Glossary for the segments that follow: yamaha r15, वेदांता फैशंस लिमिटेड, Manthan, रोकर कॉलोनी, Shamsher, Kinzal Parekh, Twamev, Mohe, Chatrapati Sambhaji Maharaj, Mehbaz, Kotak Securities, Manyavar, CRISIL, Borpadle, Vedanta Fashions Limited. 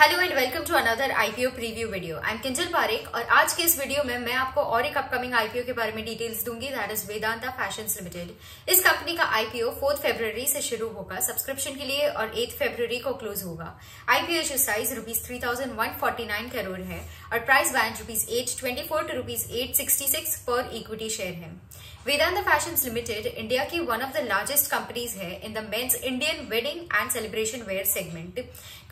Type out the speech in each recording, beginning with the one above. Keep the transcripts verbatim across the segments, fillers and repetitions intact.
Hello and welcome to another IPO preview video. I am Kinjal Parekh और आज के इस वीडियो में मैं आपको और एक अपकमिंग आईपीओ के बारे में डिटेल्स दूंगी, that is वेदांता फैशंस लिमिटेड। इस कंपनी का आईपीओ फोर्थ फरवरी से शुरू होगा सब्सक्रिप्शन के लिए और एट फरवरी को क्लोज होगा। IPO issue size rupees three thousand one forty nine crore है और price band rupees eight twenty four to rupees eight sixty six per equity share है। वेदांता फैशंस लिमिटेड इंडिया की one of the largest companies है in the men's Indian wedding and celebration wear segment.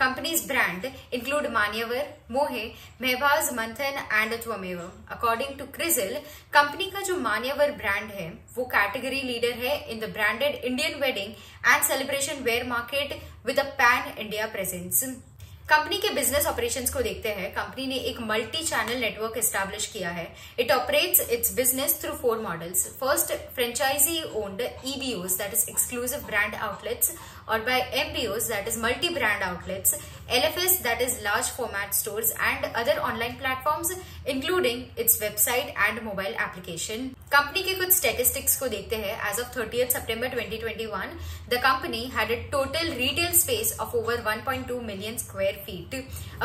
Companies brand include Manyavar, Mohe, Mehbaz, Manthan and Twamev. According to CRISIL, company का जो Manyavar brand है वो category leader है in the branded Indian wedding and celebration wear market with a pan India presence. Company के business operations को देखते हैं। Company ने एक मल्टी चैनल नेटवर्क एस्टैब्लिश किया है। It operates its business through four models. First, franchise owned EBOs, that is exclusive brand outlets, और by MBOs, that is multi brand outlets, LFS, that is large format stores and other online platforms including its website and mobile application. Company के कुछ statistics को देखते हैं। As of thirtieth सितंबर twenty twenty one, the company had a total retail space of over one point two million square feet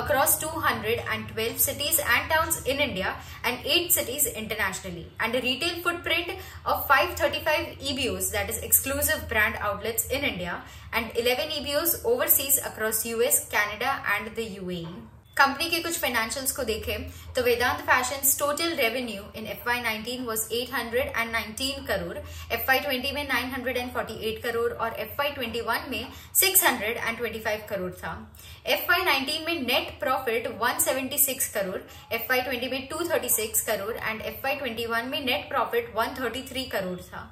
across two hundred twelve cities and towns in India and eight cities internationally, and a retail footprint of five hundred thirty-five E B Os, that is exclusive brand outlets, in India and eleven E B Os overseas across U S, Canada and the U A E. Company के कुछ financials को देखें तो Vedanta fashions total revenue in FY nineteen was eight hundred nineteen crore, FY twenty में nine hundred forty eight crore और FY twenty one में six hundred twenty five crore था। FY nineteen में net profit one seventy six crore, FY twenty में two thirty six crore and FY twenty one में net profit one thirty three crore था।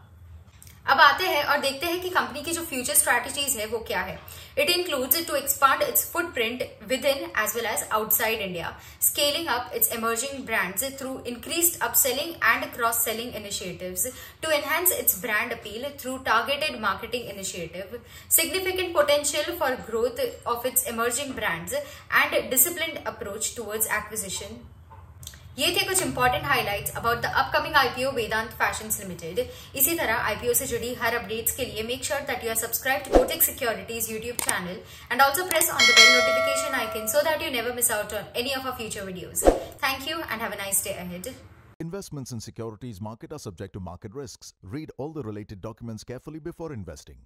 अब आते हैं और देखते हैं कि कंपनी की जो फ्यूचर स्ट्रैटेजीज है वो क्या है। It includes to expand its footprint within as well as outside India, scaling up its emerging brands through increased upselling and cross selling initiatives, to enhance its brand appeal through targeted marketing initiative, significant potential for growth of its emerging brands and disciplined approach towards acquisition. ये थे कुछ important highlights about the upcoming IPO Vedanta fashions limited. इसी तरह IPO से जुड़ी हर updates के लिए make sure that you are subscribed to Kotak securities YouTube channel and also press on the bell notification icon so that you never miss out on any of our future videos. Thank you and have a nice day ahead. Investments in securities market are subject to market risks. Read all the related documents carefully before investing.